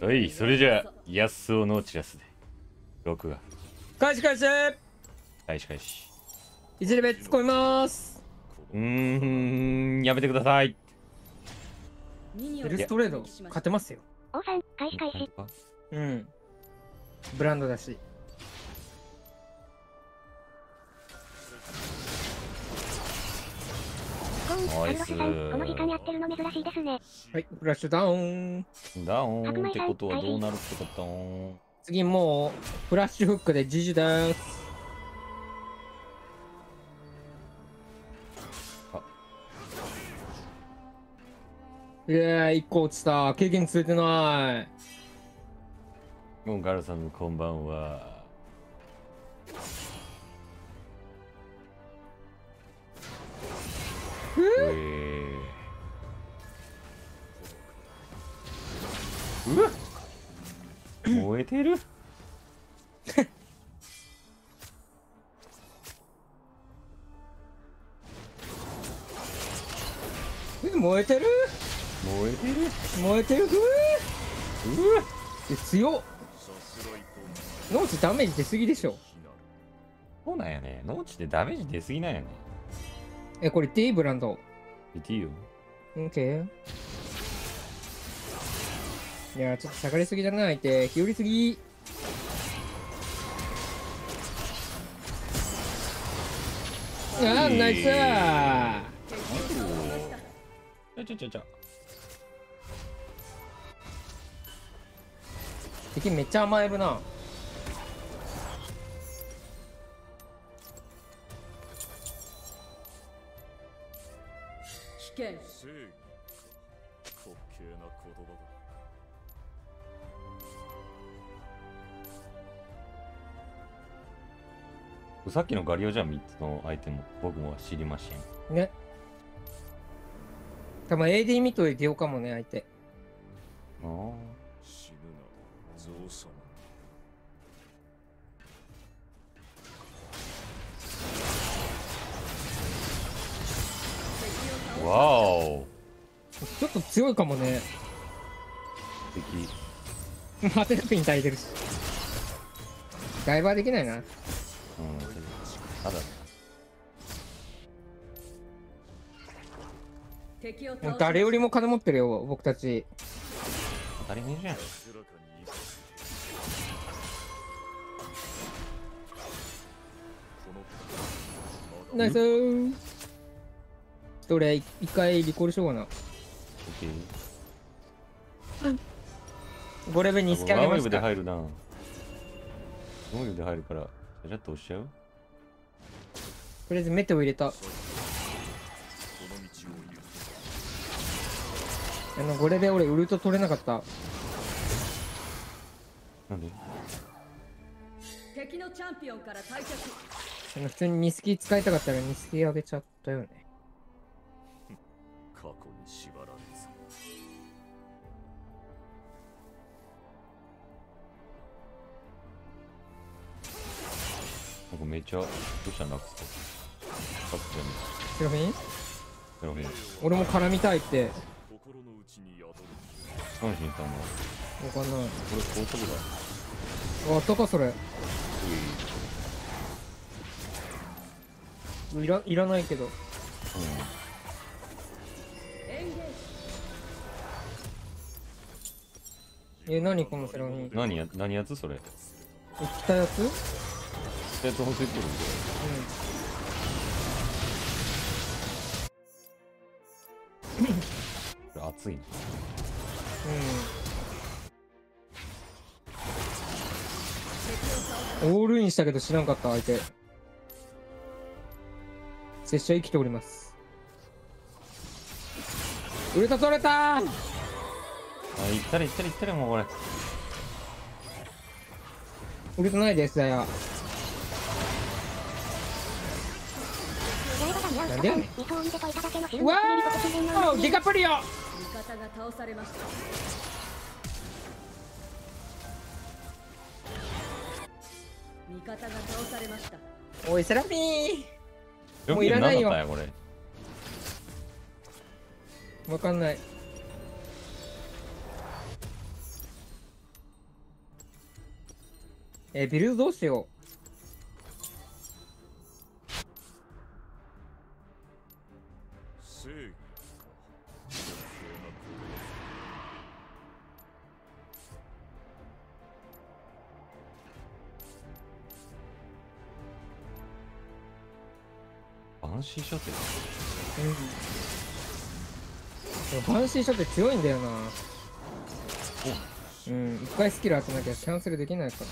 はい、それじゃあヤスオのチラスで録画開始開始開始開始。一レベ突っ込みます。やめてください。エルストレード勝てますよ。王さん開始開始。ブランドだし。ナイス。この時間やってるの珍しいですね。はい、フラッシュダウン。ダウンってことはどうなるってこと？次もうフラッシュフックでジジです。いやー、1個落ちた。経験ついてない。もうガルさんこんばんは。うわ燃えてる。燃えてる燃えてる燃えてる。うわ強っ。農地ダメージ出すぎでしょ。そうなんやね、農地ってダメージ出すぎなんやね。え、これ D ブランド。D よ。OK。いや、ちょっと下がりすぎだな、相手。日和すぎ。あ、ナイスー。ちょ。敵めっちゃ甘えるな。危険。滑稽な言葉だ。さっきのガリオじゃ3つのアイテム僕も知りませんね。たぶん AD 見といてようかもね、相手。ああ死ぬなゾウさん。わおちょっと強いかもね。敵マテラピン耐えてるしダイバーできないな。ただね、誰よりも金持ってるよ僕たち。当たり前じゃん。ナイスー。俺一回リコールしようかな。5レベルにスキャンあげました。ノーウェブで入るな。ノーウェブで入るからちょっと押しちゃう。とりあえずメテオ入れた。これで俺ウルト取れなかった。なんで敵のチャンピオンから退却。普通にミスキー使いたかったらミスキーあげちゃったよね。過去に縛られず。なんかめっちゃどうしたんだっけ。セロフィン？セロフィン。俺も絡みたいって。何しに行ったの？分かんない。これ高速だ。あったかそれ。いらないけど。何このセロフィン？何やつそれ？液体やつ？液体やつ本当に来るんだよ。熱い。オールインしたけど知らんかった相手。拙者生きております。ウルト取れた。あ、いったりいったりいったり。もうこれウルトないですだよ。なんでやねん。うわーデカプリオ。味方が倒されました。味方が倒されました。おいセラフィー。もういらないよ。わかんない。ビルドどうしよう。バンシーショット、バンシーショット強いんだよな。うん、一回スキル集めてキャンセルできないから。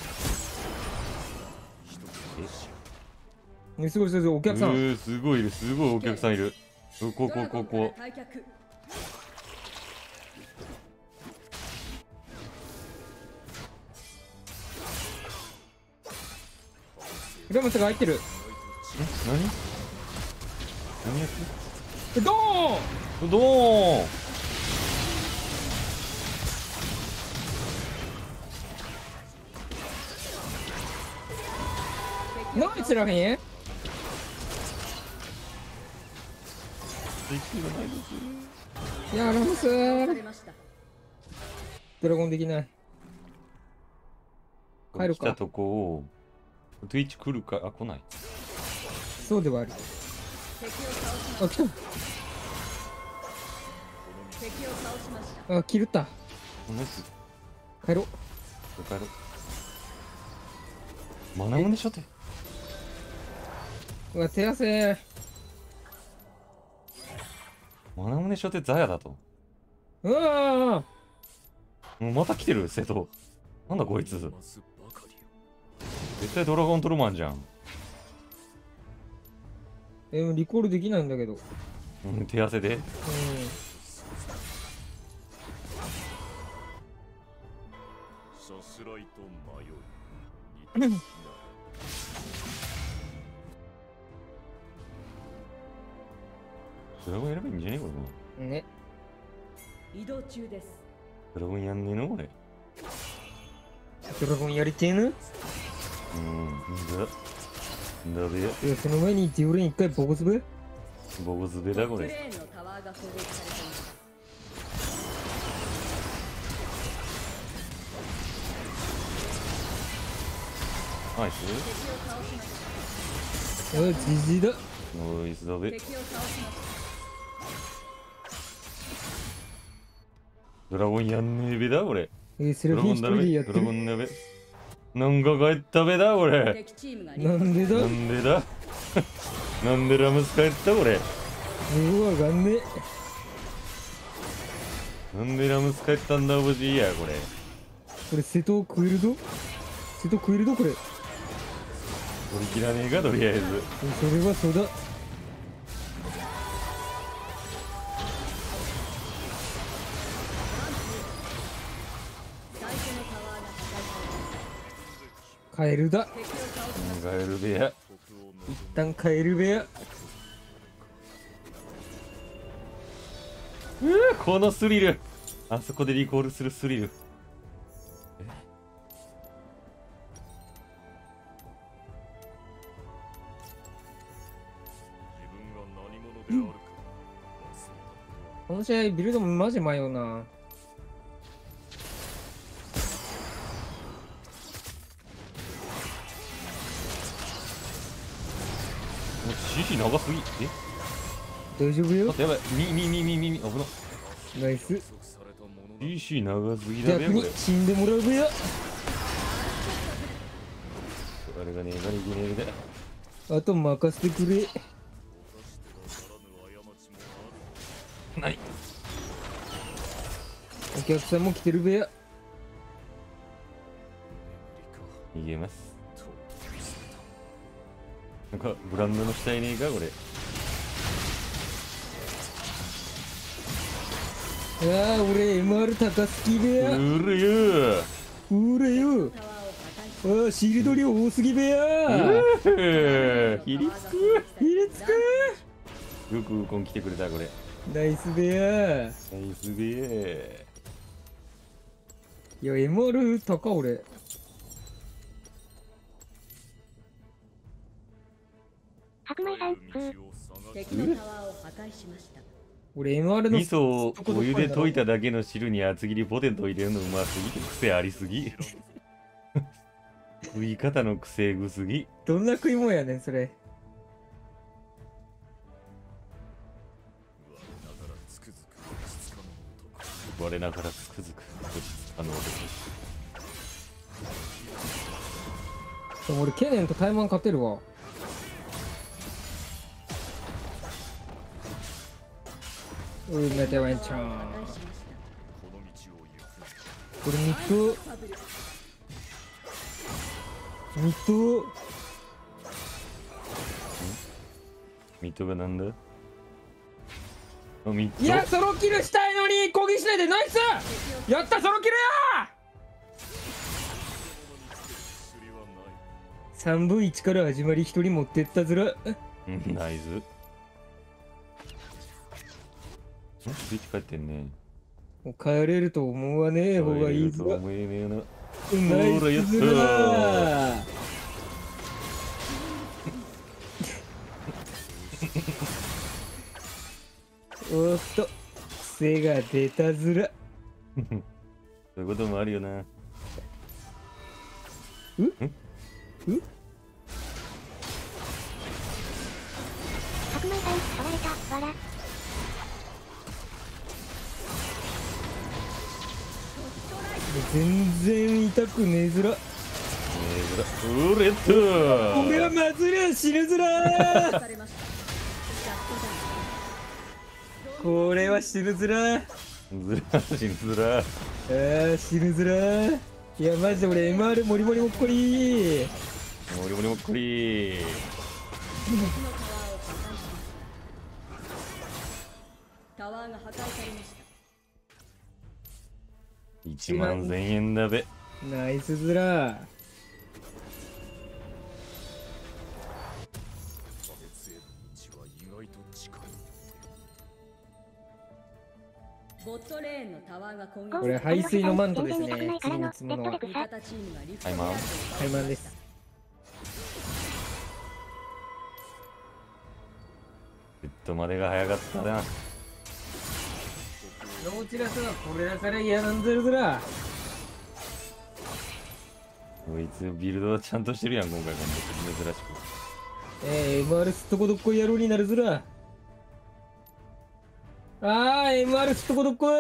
すごいすごいすごい、お客さんすごいいる、すごいお客さんいる。こうこうこうこうこう、フレムスが入ってる。え、何何やってる？ドーンドーン。何つらへん？できるない。いやラムスドラゴンできない。帰るか。来たとこをトゥイッチ来るか、あ来ない。そうではある。あ、来た。あ、切った。帰ろう。帰ろう。マナムネショテ。うわ、手汗。マナムネショテザヤだと。うわ。もうまた来てる、瀬戸。なんだこいつ。絶対ドラゴントルマンじゃん。リコールできないんだけど、うん、手汗で、うん、ドラゴンやればいいんじゃねえこれね。移動中です。ドラゴンやんねえの俺。ドラゴンやりてえの。うんだいや、その前にディオレン一回ボコズベ？ボコズベだこれ。ナイス。あ、ジジイだ。ナイスだべ。ドラゴンやんねえべだこれ。ドラゴンだべ。ドラゴンだべ。なんか帰ったべだこれ。なんでだなんでだなんでラムス帰ったこれ。うわがんね。なんでラムス帰ったんだおじいやこれ。これ瀬戸食えるぞ。瀬戸食えるぞこれ。取り切らねえかとりあえず。それはそうだ。カエルだ。カエル部屋。一旦カエル部屋。このスリル。あそこでリコールするスリル。この試合ビルドもマジ迷うな。CC 長すぎ。え、大丈夫よ。やばい。み危な。ナイス。CC 長すぎだね。逆に死んでもらうべや。あれがねえがねえがねえ。あと任せてくれ。ない。お客さんも来てるべや。逃げます。なんかブランドの下にねえかこれ。ああ俺 MR 高すぎべや。うれようれよ。ああシールド量多すぎべや。ひりつくひりつく。よくウコン来てくれたこれ。ナイスべや。ナイスべや。いや MR 高俺。白米さん風。敵のタワーを破壊しました。俺 MR の味噌をお湯で溶いただけの汁に厚切りポテト入れるのうますぎて癖ありすぎ。食い方の癖ぐすぎ。どんな食い物やねんそれ。我ながらつくづく俺ケネンとタイマン勝てるわ。うめてワンちゃんこれミトがなんだ。いやソロキルしたいのに攻撃しないで。ナイスやったソロキルや。3分1から始まり1人持ってったずらナイス。スイッチ帰ってんね。もう帰れると思わねえ方がいいぞ。思えねえな。ナイスだ。おっと癖が出たずら。そういうこともあるよな。う？白米さん使われたわら。全然痛くねえずら。うれっとー。俺はまずりゃ死ぬずら。これは死ぬずら。死ぬずら。いやマジで俺 MR モリモリもっこりー。タワーが破壊されました。1万1000円だべ。ナイスずら。これ排水のマントですね。タイマンです。ベッドまでが早かったな。どちらさはこれだから嫌なんだずら。こいつビルドはちゃんとしてるやん今回。珍しくMR すっとこどっこい野郎になるずら。MR すっとこどっこい。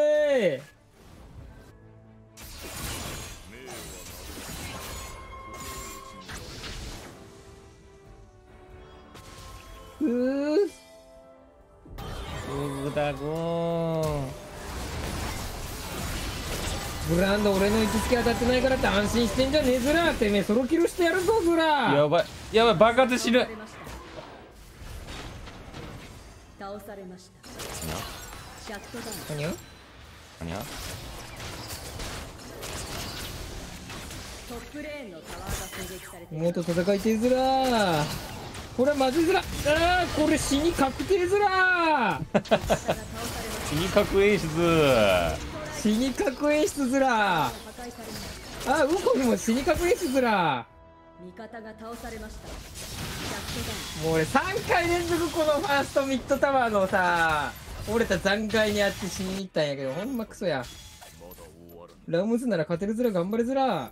だごーブランド俺の行きつけ当たってないからって安心してんじゃねえずら。てめえソロキルしてやるぞずら。やばい爆発死ぬ。倒されました。何やトップレーンのタワーが攻撃されてる。元戦いてずら。これはまずいずら。これ死に確定ずら。死に確演出。死に核演出ずら。ウコフも死に核演出ずら。味方が倒されました。もう俺3回連続このファーストミッドタワーのさ折れた残骸にあって死にに行ったんやけどほんまクソや。ラムズなら勝てるずら。頑張れずら。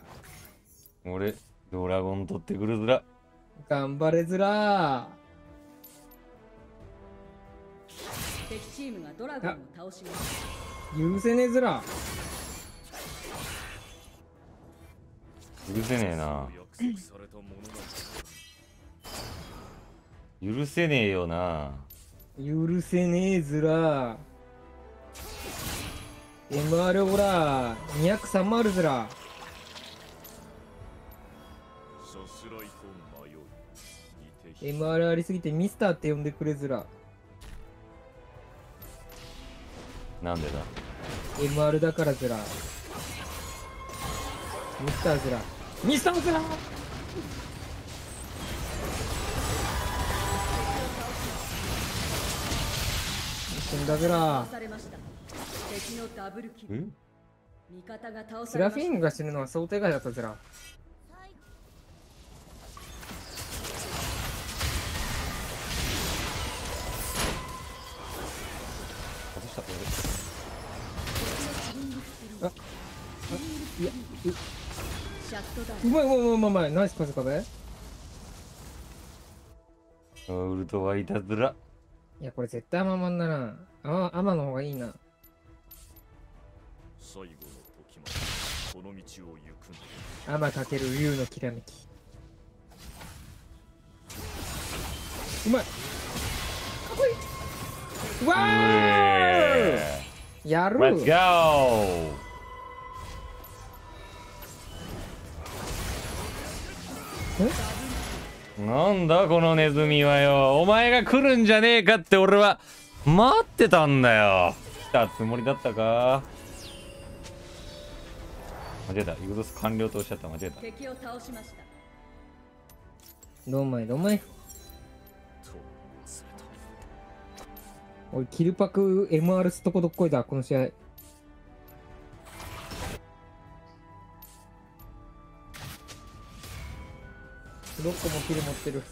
俺ドラゴン取ってくるずら。頑張れずら。敵チームがドラゴンを倒しました。許せねえな。許せねえよな。許せねえずら。 MR ほら203もあるずら。MR ありすぎてミスターって呼んでくれずら。なんでだ。 MR だからずら。ミスターずら。ミスターずら。死んだずら。セラフィームが死ぬのは想定外だったずら。うまいうまいうまいうまい、ナイス風風。ウルトはいたずら。いやこれ絶対アママンだな。アマの方がいいな。最後の時までこの道を行く。アマかける竜のきらめき。うまい。かっこいい。わー。やる。Let's go。なんだこのネズミはよ、お前が来るんじゃねえかって俺は待ってたんだよ。来たつもりだったか。間違えた、ユードス完了とおっしゃった。間違えた。敵を倒しました。どんまいどんまい。おいキルパク MR すとこどっこいだこの試合。6個もキル持ってる。い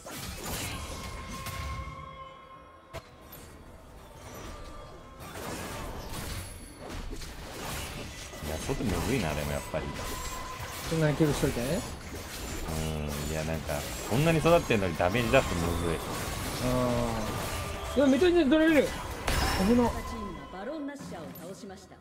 やちょっとむずいな。でもやっぱりそんなにキルしといて。いやなんかこんなに育ってるのにダメージ出すとむずい。いやめちゃめちゃ取れる。危な。バロンナッシャーを倒しました。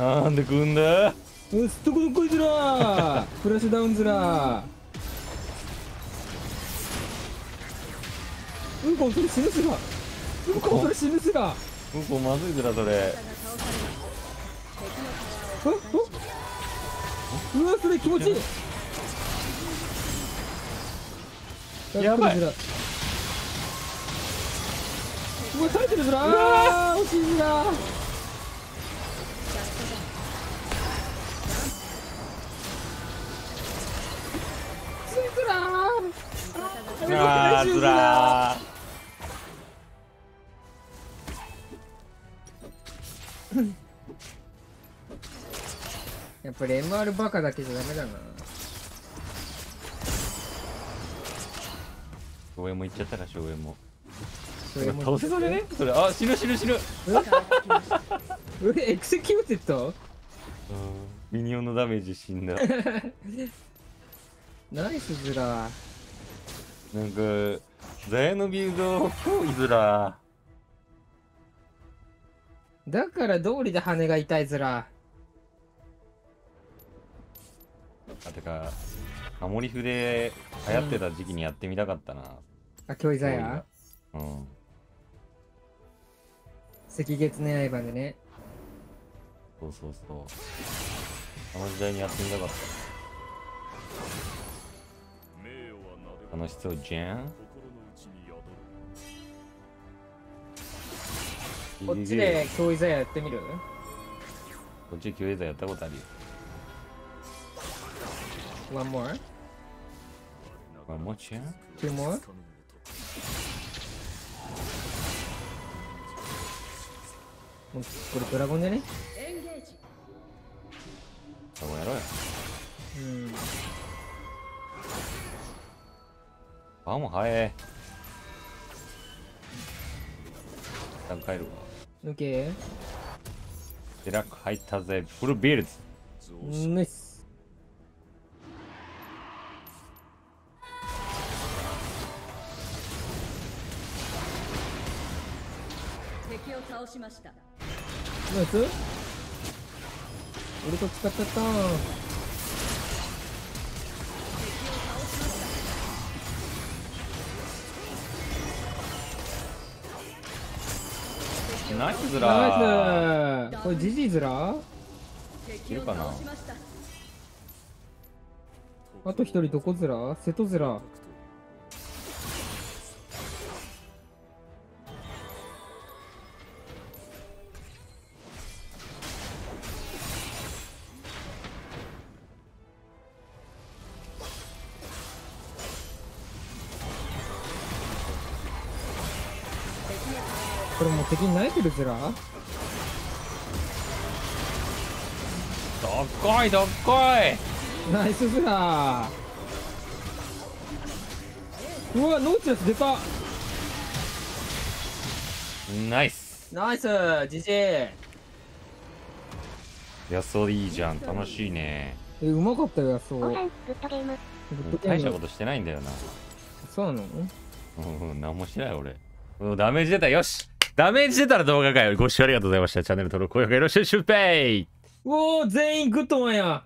なんで来んだ。すっとこどっこいずらー。フラッシュダウンずらー。うんこそれ死ぬずら。うんこそれ死ぬずら。うんこまずいずらそれ。うわそれ気持ちいい。やばい。うわ垂れてるずらー。惜しいずらー。あーずらー。やっぱり MR バカだけじゃダメだな。省エもいっちゃったら省エも。倒せそうでね。それあ死ぬ死ぬ死ぬ。エクセキューテッド。ミニオンのダメージ死んだ。ナイスずらー。なんかザヤのビルド超いずらだから通りで羽が痛いずら。あてかハモリフで流行ってた時期にやってみたかったな、あ今日ザヤ。赤月ね刃でね。そうそうそう、あの時代にやってみたかった。楽しそうじゃん。こっちで教育座やってみる。こっちで教育座やったことあるよ。One more? One more chance? Two more? これドラゴンじゃね？ドラゴンやろうよ。あ、もう早い。一旦帰るわ。オッケー。デラック入ったぜ。フルビルズ。ナイス。敵を倒しました。ナイス。俺と使っちゃった。ナイスずらー。これジジイずらいるかな。あと一人どこずら。瀬戸ずら。これもう敵に慣れてるずら。どっこいどっこい。ナイスずら。うわノーチラス出た。ナイスナイスジジイ。ヤスオいいじゃん、楽しいね。え、うまかったよヤスオ。大したことしてないんだよな。そうなの？うん、なんもしない俺。ダメージ出た、よし。ダメージ出たら動画かよ。ご視聴ありがとうございました。チャンネル登録、高評価よろしくシュッペイ。おお、全員グッドマンや。